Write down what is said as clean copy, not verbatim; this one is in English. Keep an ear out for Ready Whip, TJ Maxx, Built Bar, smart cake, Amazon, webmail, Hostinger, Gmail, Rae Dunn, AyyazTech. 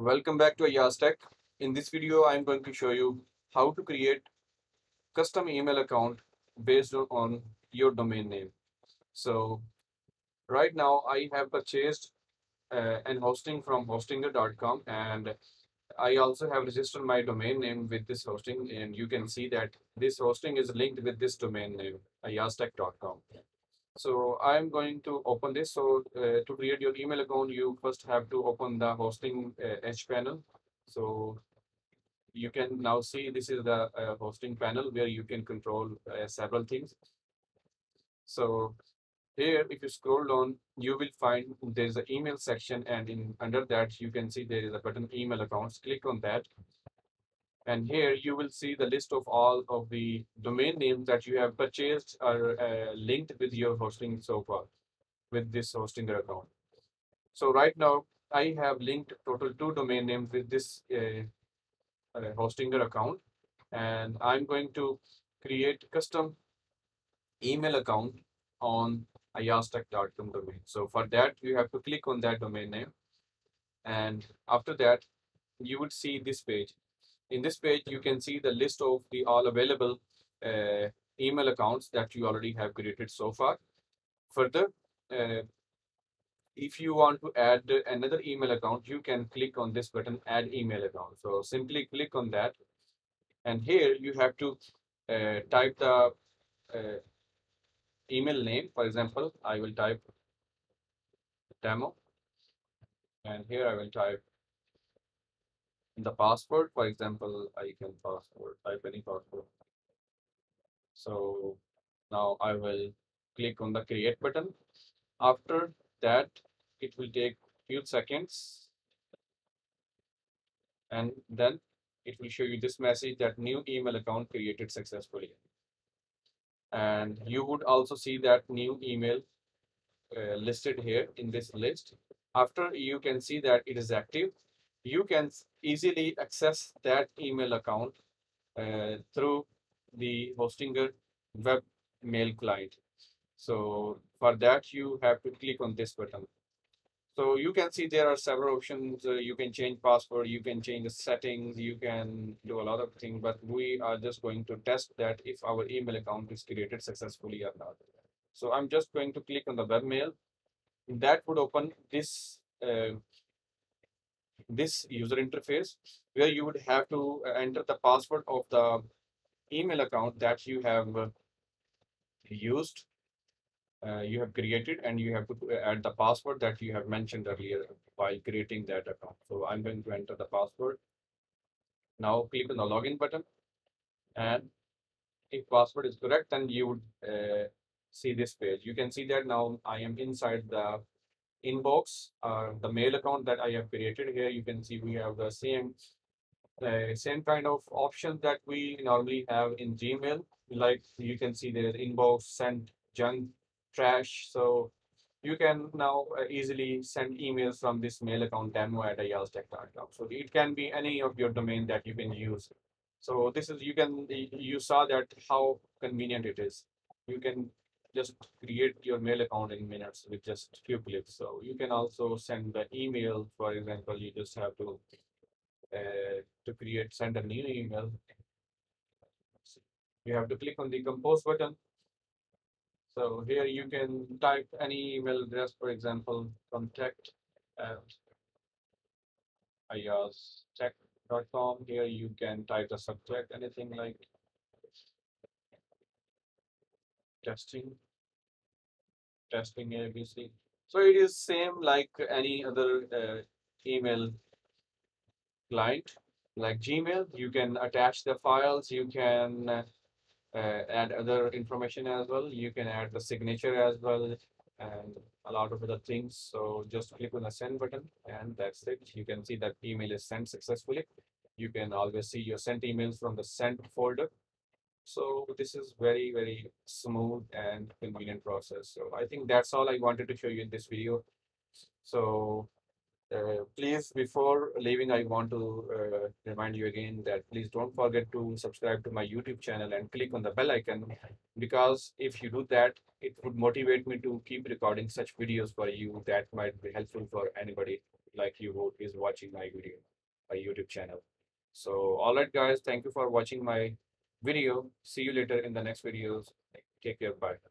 Welcome back to AyyazTech. In this video, I am going to show you how to create custom email account based on your domain name. So right now I have purchased an hosting from Hostinger.com, and I also have registered my domain name with this hosting, and you can see that this hosting is linked with this domain name, AyyazTech.com. So I am going to open this. So to create your email account, you first have to open the hosting edge panel. So you can now see this is the hosting panel where you can control several things. So here, if you scroll down, you will find there's an email section, and under that you can see there is a button email accounts. Click on that, and here you will see the list of all of the domain names that you have purchased are linked with your hosting so far with this Hostinger account. So right now I have linked total 2 domain names with this Hostinger account, and I'm going to create custom email account on AyyazTech.com domain. So for that, you have to click on that domain name, and after that you would see this page. In this page you can see the list of the all available email accounts that you already have created so far. Further, if you want to add another email account, you can click on this button, add email account. So simply click on that, and here you have to type the email name. For example, I will type demo, and here I will type the password. For example, I can type any password. So now I will click on the create button. After that, it will take few seconds, and then it will show you this message that new email account created successfully. And you would also see that new email listed here in this list. After you can see that it is active, you can easily access that email account through the Hostinger web mail client. So for that, you have to click on this button. So you can see there are several options. You can change password, you can change the settings, you can do a lot of things, but we are just going to test that if our email account is created successfully or not. So I'm just going to click on the webmail. That would open this this user interface where you would have to enter the password of the email account that you have used. You have created, and you have to add the password that you have mentioned earlier while creating that account. So I'm going to enter the password. Now click on the login button, and if password is correct, then you would see this page. You can see that now I am inside the inbox, the mail account that I have created. Here you can see we have the same kind of options that we normally have in Gmail. Like you can see there is inbox, send, junk, trash. So you can now easily send emails from this mail account demo@ayaztech.com. So it can be any of your domain that you can use. So this is, you saw that how convenient it is. You can just create your mail account in minutes with just few clicks. So you can also send the email. For example, you just have to send a new email. You have to click on the compose button. So here you can type any email address, for example, contact@ayaztech.com. Here you can type the subject, anything like testing ABC. So it is same like any other email client, like Gmail. You can attach the files. You can add other information as well. You can add the signature as well, and a lot of other things. So just click on the send button, and that's it. You can see that email is sent successfully. You can always see your sent emails from the sent folder. So this is very, very smooth and convenient process. So I think that's all I wanted to show you in this video. So please, before leaving, I want to remind you again that please don't forget to subscribe to my YouTube channel and click on the bell icon, because if you do that, it would motivate me to keep recording such videos for you that might be helpful for anybody like you is watching my video, my YouTube channel. So all right guys, thank you for watching my video. See you later in the next videos. Take care. Bye.